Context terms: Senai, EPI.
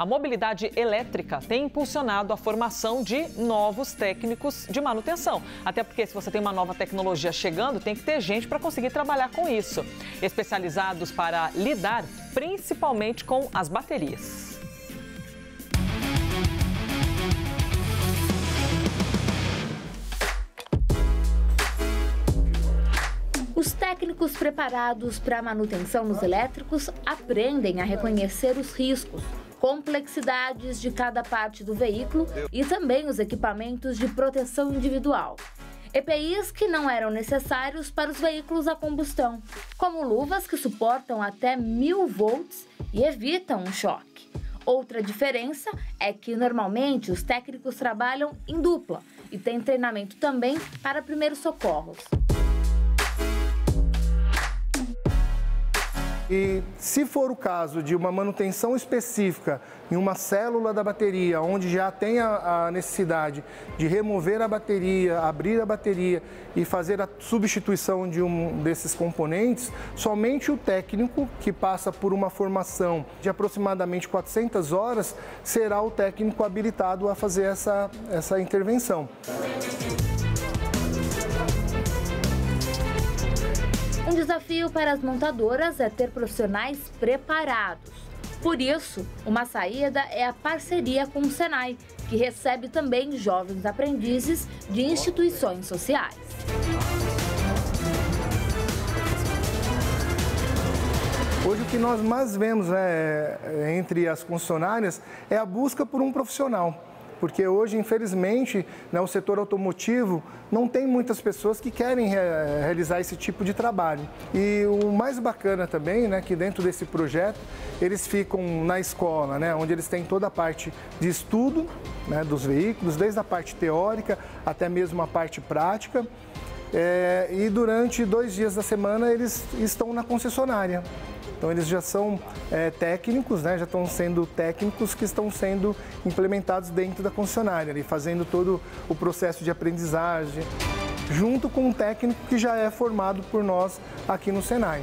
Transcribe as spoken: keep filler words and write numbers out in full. A mobilidade elétrica tem impulsionado a formação de novos técnicos de manutenção. Até porque se você tem uma nova tecnologia chegando, tem que ter gente para conseguir trabalhar com isso. Especializados para lidar principalmente com as baterias. Os técnicos preparados para manutenção nos elétricos aprendem a reconhecer os riscos, complexidades de cada parte do veículo e também os equipamentos de proteção individual. E P Is que não eram necessários para os veículos a combustão, como luvas que suportam até mil volts e evitam um choque. Outra diferença é que normalmente os técnicos trabalham em dupla e têm treinamento também para primeiros socorros. E se for o caso de uma manutenção específica em uma célula da bateria, onde já tem a, a necessidade de remover a bateria, abrir a bateria e fazer a substituição de um desses componentes, somente o técnico que passa por uma formação de aproximadamente quatrocentas horas será o técnico habilitado a fazer essa, essa intervenção. Um desafio para as montadoras é ter profissionais preparados. Por isso, uma saída é a parceria com o Senai, que recebe também jovens aprendizes de instituições sociais. Hoje o que nós mais vemos, né, entre as concessionárias é a busca por um profissional. Porque hoje, infelizmente, né, o setor automotivo não tem muitas pessoas que querem re realizar esse tipo de trabalho. E o mais bacana também, né, que dentro desse projeto, eles ficam na escola, né, onde eles têm toda a parte de estudo, né, dos veículos, desde a parte teórica até mesmo a parte prática. É, e durante dois dias da semana, eles estão na concessionária. Então eles já são é, técnicos, né? Já estão sendo técnicos que estão sendo implementados dentro da concessionária, ali, fazendo todo o processo de aprendizagem, junto com um técnico que já é formado por nós aqui no Senai.